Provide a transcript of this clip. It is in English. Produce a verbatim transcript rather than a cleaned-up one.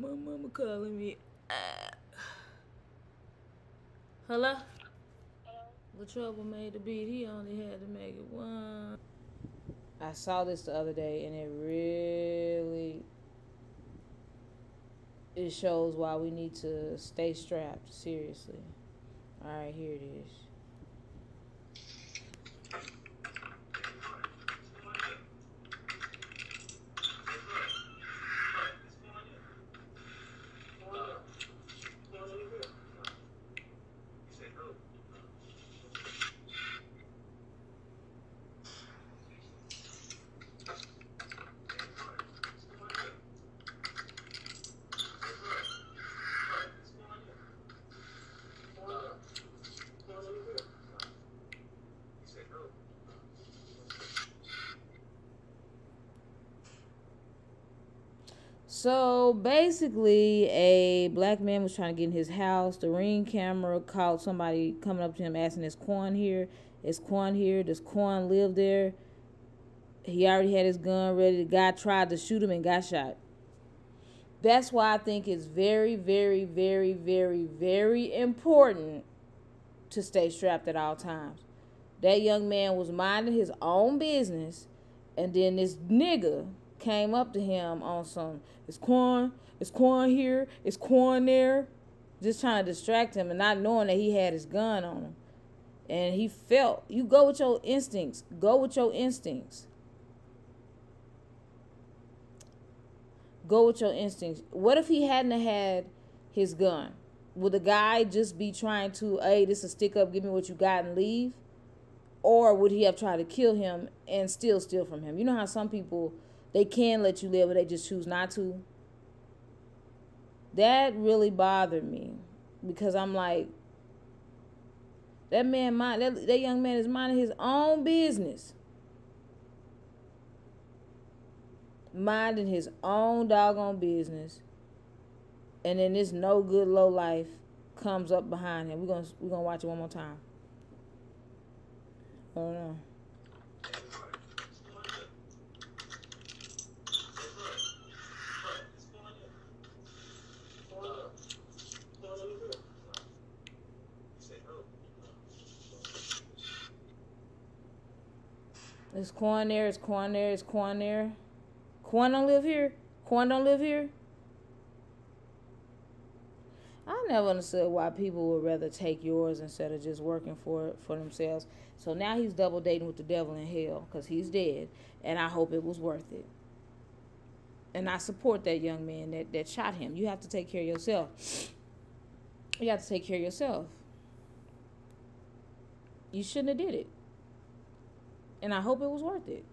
My mama calling me. Uh. Hello? Hello? The trouble made the beat. He only had to make it one. I saw this the other day, and it really... It shows why we need to stay strapped, seriously. All right, here it is. So basically, a black man was trying to get in his house. The Ring camera caught somebody coming up to him asking, is Quan here? Is Quan here? Does Quan live there? He already had his gun ready. The guy tried to shoot him and got shot. That's why I think it's very, very, very, very, very important to stay strapped at all times. That young man was minding his own business, and then this nigga came up to him on some, is Quan, is Quan here, is Quan there? Just trying to distract him and not knowing that he had his gun on him. And he felt, you go with your instincts. Go with your instincts. Go with your instincts. What if he hadn't had his gun? Would the guy just be trying to, hey, this is a stick up, give me what you got and leave? Or would he have tried to kill him and still steal from him? You know how some people... They can let you live, but they just choose not to. That really bothered me, because I'm like, that man, mind, that, that young man is minding his own business. Minding his own doggone business. And then this no good low life comes up behind him. We're gonna, we're gonna watch it one more time. I don't know. Is Quan there? Is Quan there? Is Quan there? Quan don't live here? Quan don't live here? I never understood why people would rather take yours instead of just working for it for themselves. So now he's double dating with the devil in hell because he's dead, and I hope it was worth it. And I support that young man that, that shot him. You have to take care of yourself. You have to take care of yourself. You shouldn't have did it. And I hope it was worth it.